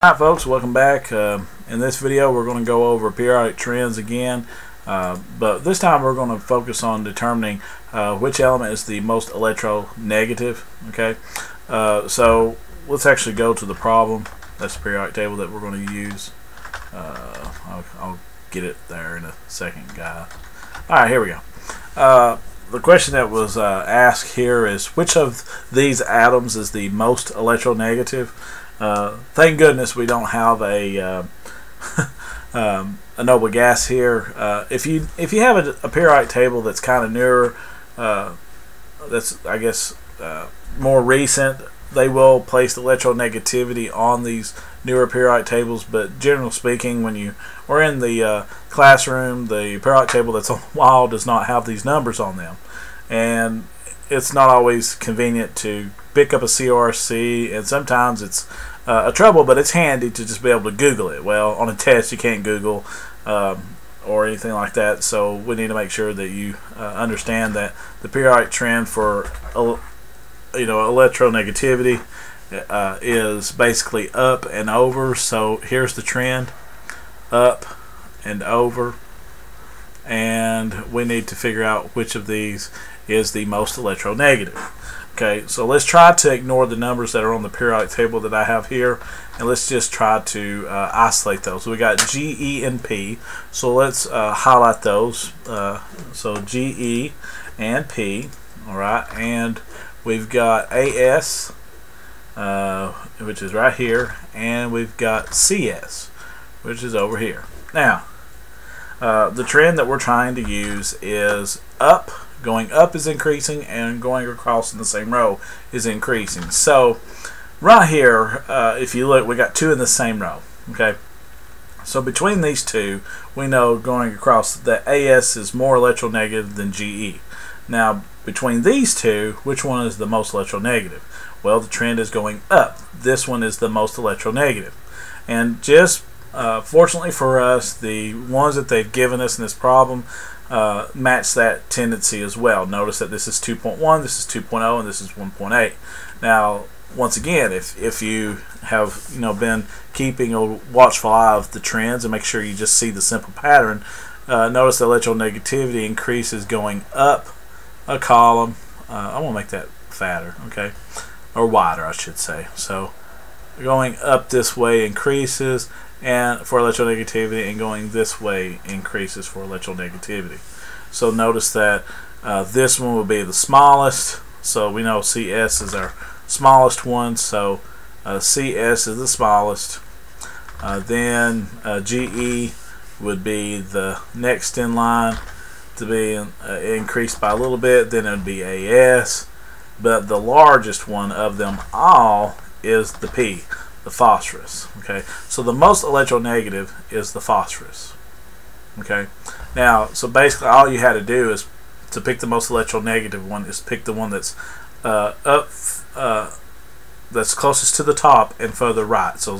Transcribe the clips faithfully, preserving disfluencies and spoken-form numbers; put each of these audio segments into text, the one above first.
Hi folks, welcome back. Uh, in this video we're going to go over periodic trends again, uh, but this time we're going to focus on determining uh, which element is the most electronegative. Okay, uh, so let's actually go to the problem. That's the periodic table that we're going to use. Uh, I'll, I'll get it there in a second, guys. Alright, here we go. Uh, the question that was uh, asked here is which of these atoms is the most electronegative? Uh, thank goodness we don't have a uh, um, a noble gas here. Uh, if you if you have a, a periodic table that's kind of newer, uh, that's I guess uh, more recent, they will place the electronegativity on these newer periodic tables. But generally speaking, when you are in the uh, classroom, the periodic table that's on the wall does not have these numbers on them, and it's not always convenient to pick up a C R C, and sometimes it's uh, a trouble, but it's handy to just be able to Google it. Well, on a test you can't Google um, or anything like that, so we need to make sure that you uh, understand that the periodic trend for you know electronegativity uh, is basically up and over. So here's the trend, up and over, and we need to figure out which of these is the most electronegative. Okay, so let's try to ignore the numbers that are on the periodic table that I have here, and let's just try to uh, isolate those. So we got G, E, and P. So let's uh, highlight those. Uh, so G, E, and P. All right, and we've got A S, uh, which is right here, and we've got C S, which is over here. Now, uh, the trend that we're trying to use is up. Going up is increasing, and going across in the same row is increasing. So right here, uh, if you look, we got two in the same row. Okay, so between these two, we know going across that A S is more electronegative than G E. Now between these two, which one is the most electronegative? Well, the trend is going up. This one is the most electronegative, and just uh, fortunately for us, the ones that they've given us in this problem Uh, match that tendency as well. Notice that this is two point one, this is two point oh, and this is one point eight. Now, once again, if if you have you know been keeping a watchful eye of the trends and make sure you just see the simple pattern, uh, notice the electronegativity increases going up a column. Uh, I want to make that fatter, okay, or wider, I should say. So going up this way increases and for electronegativity, and going this way increases for electronegativity. So notice that uh, this one will be the smallest, so we know C S is our smallest one, so uh, C S is the smallest. Uh, then uh, G E would be the next in line to be in, uh, increased by a little bit, then it would be A S, but the largest one of them all is the P, the phosphorus. Okay, so the most electronegative is the phosphorus. Okay, now so basically all you had to do is to pick the most electronegative one is pick the one that's uh, up, uh, that's closest to the top and further right. So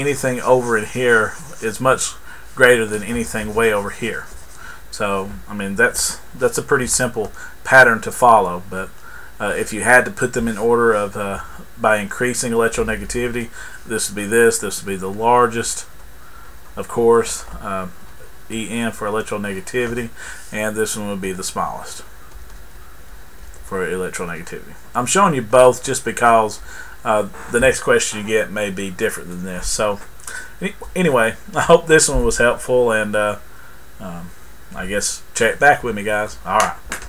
anything over in here is much greater than anything way over here. So I mean that's that's a pretty simple pattern to follow, but Uh, if you had to put them in order of uh, by increasing electronegativity, this would be this, this would be the largest, of course, uh, E N for electronegativity, and this one would be the smallest for electronegativity. I'm showing you both just because uh, the next question you get may be different than this. So anyway, I hope this one was helpful, and uh, um, I guess check back with me, guys. All right.